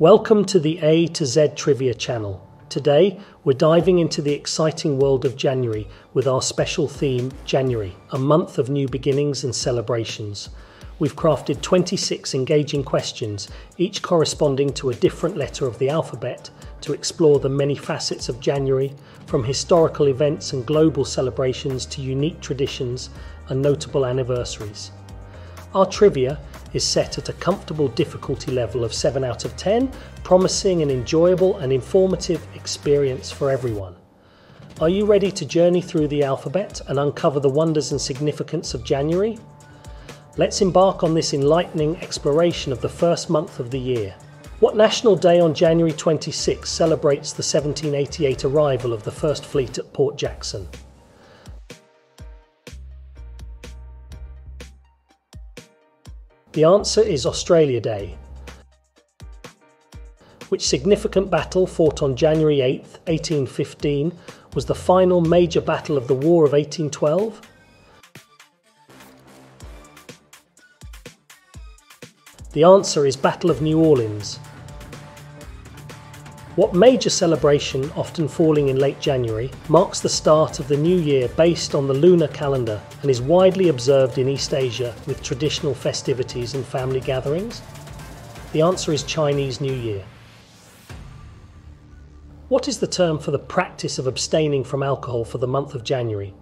Welcome to the A to Z Trivia channel. Today, we're diving into the exciting world of January with our special theme, January, a month of new beginnings and celebrations. We've crafted 26 engaging questions, each corresponding to a different letter of the alphabet, to explore the many facets of January, from historical events and global celebrations to unique traditions and notable anniversaries. Our trivia is set at a comfortable difficulty level of 7 out of 10, promising an enjoyable and informative experience for everyone. Are you ready to journey through the alphabet and uncover the wonders and significance of January? Let's embark on this enlightening exploration of the first month of the year. What national day on January 26 celebrates the 1788 arrival of the First Fleet at Port Jackson? The answer is Australia Day. Which significant battle fought on January 8, 1815, was the final major battle of the War of 1812? The answer is Battle of New Orleans. What major celebration, often falling in late January, marks the start of the new year based on the lunar calendar and is widely observed in East Asia with traditional festivities and family gatherings? The answer is Chinese New Year. What is the term for the practice of abstaining from alcohol for the month of January?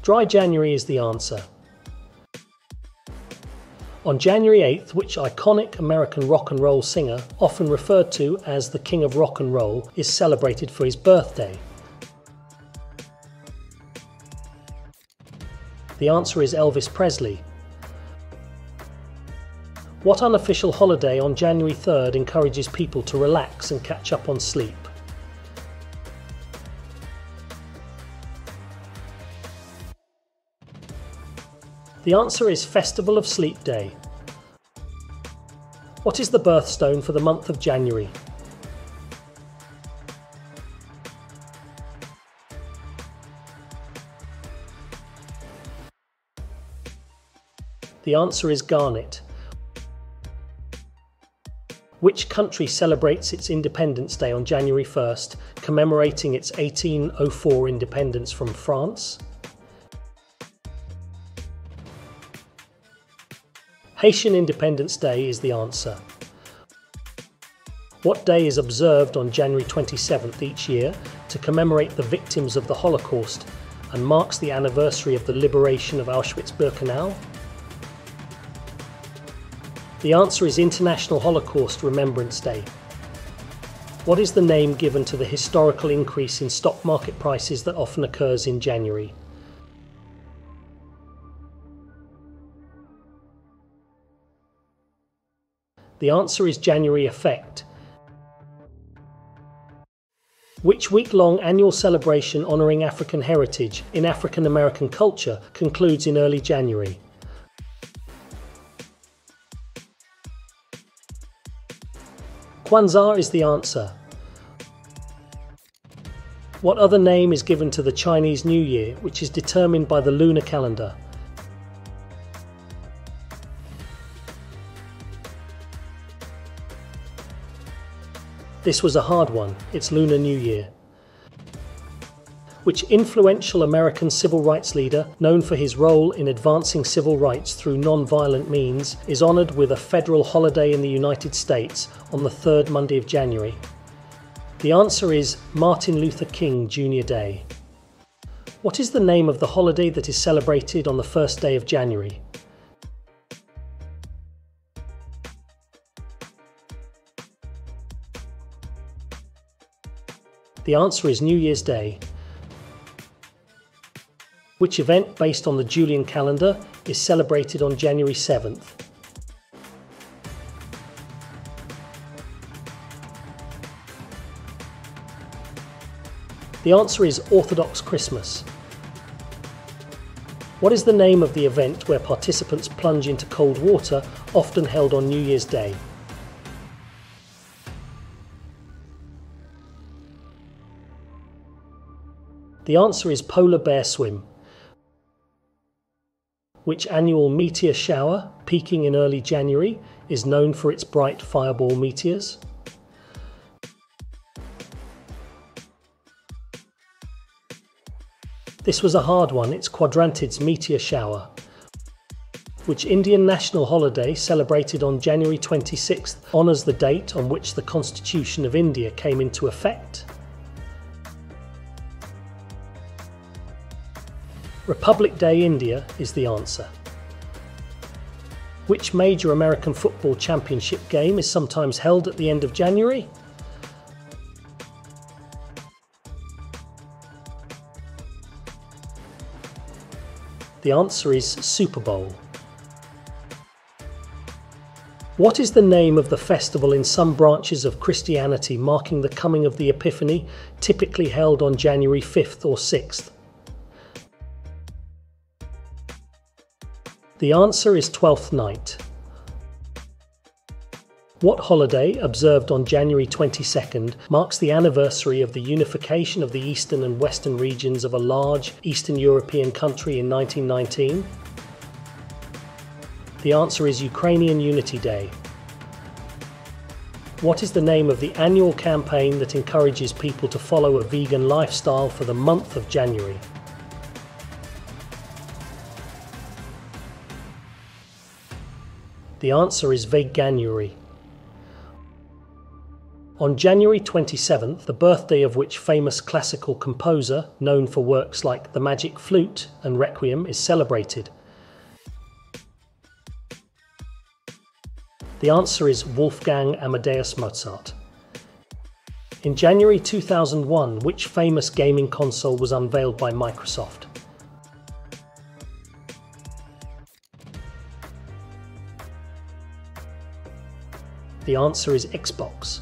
Dry January is the answer. On January 8th, which iconic American rock and roll singer, often referred to as the King of Rock and Roll, is celebrated for his birthday? The answer is Elvis Presley. What unofficial holiday on January 3rd encourages people to relax and catch up on sleep? The answer is Festival of Sleep Day. What is the birthstone for the month of January? The answer is Garnet. Which country celebrates its Independence Day on January 1st, commemorating its 1804 independence from France? Haitian Independence Day is the answer. What day is observed on January 27th each year to commemorate the victims of the Holocaust and marks the anniversary of the liberation of Auschwitz-Birkenau? The answer is International Holocaust Remembrance Day. What is the name given to the historical increase in stock market prices that often occurs in January? The answer is January Effect. Which week-long annual celebration honouring African heritage in African American culture concludes in early January? Kwanzaa is the answer. What other name is given to the Chinese New Year, which is determined by the lunar calendar? This was a hard one. It's Lunar New Year. Which influential American civil rights leader, known for his role in advancing civil rights through non-violent means, is honoured with a federal holiday in the United States on the third Monday of January? The answer is Martin Luther King Jr. Day. What is the name of the holiday that is celebrated on the first day of January? The answer is New Year's Day. Which event, based on the Julian calendar, is celebrated on January 7th? The answer is Orthodox Christmas. What is the name of the event where participants plunge into cold water, often held on New Year's Day? The answer is Polar Bear Swim. Which annual meteor shower, peaking in early January, is known for its bright fireball meteors? This was a hard one, it's Quadrantids meteor shower. Which Indian national holiday celebrated on January 26th honours the date on which the Constitution of India came into effect? Republic Day India is the answer. Which major American football championship game is sometimes held at the end of January? The answer is Super Bowl. What is the name of the festival in some branches of Christianity marking the coming of the Epiphany, typically held on January 5th or 6th? The answer is Twelfth Night. What holiday, observed on January 22nd, marks the anniversary of the unification of the eastern and western regions of a large Eastern European country in 1919? The answer is Ukrainian Unity Day. What is the name of the annual campaign that encourages people to follow a vegan lifestyle for the month of January? The answer is Veganuary. On January 27th, the birthday of which famous classical composer, known for works like The Magic Flute and Requiem, is celebrated? The answer is Wolfgang Amadeus Mozart. In January 2001, which famous gaming console was unveiled by Microsoft? The answer is Xbox.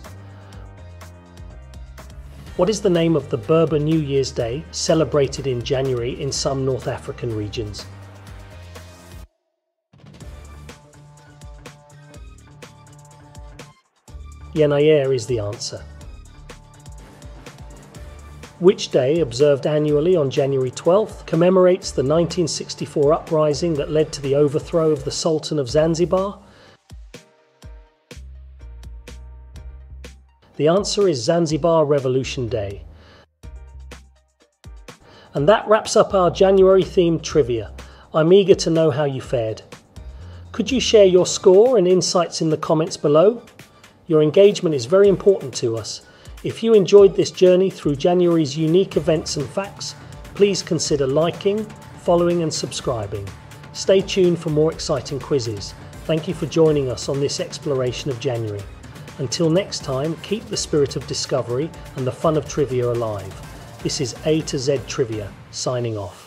What is the name of the Berber New Year's Day celebrated in January in some North African regions? Yenayer is the answer. Which day, observed annually on January 12th, commemorates the 1964 uprising that led to the overthrow of the Sultan of Zanzibar? The answer is Zanzibar Revolution Day. And that wraps up our January-themed trivia. I'm eager to know how you fared. Could you share your score and insights in the comments below? Your engagement is very important to us. If you enjoyed this journey through January's unique events and facts, please consider liking, following and subscribing. Stay tuned for more exciting quizzes. Thank you for joining us on this exploration of January. Until next time, keep the spirit of discovery and the fun of trivia alive. This is A to Z Trivia, signing off.